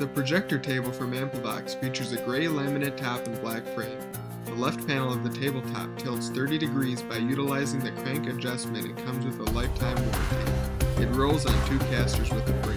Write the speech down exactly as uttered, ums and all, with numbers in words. The projector table from AmpliVox features a gray laminate top and black frame. The left panel of the tabletop tilts thirty degrees by utilizing the crank adjustment and comes with a lifetime warranty. It rolls on two casters with a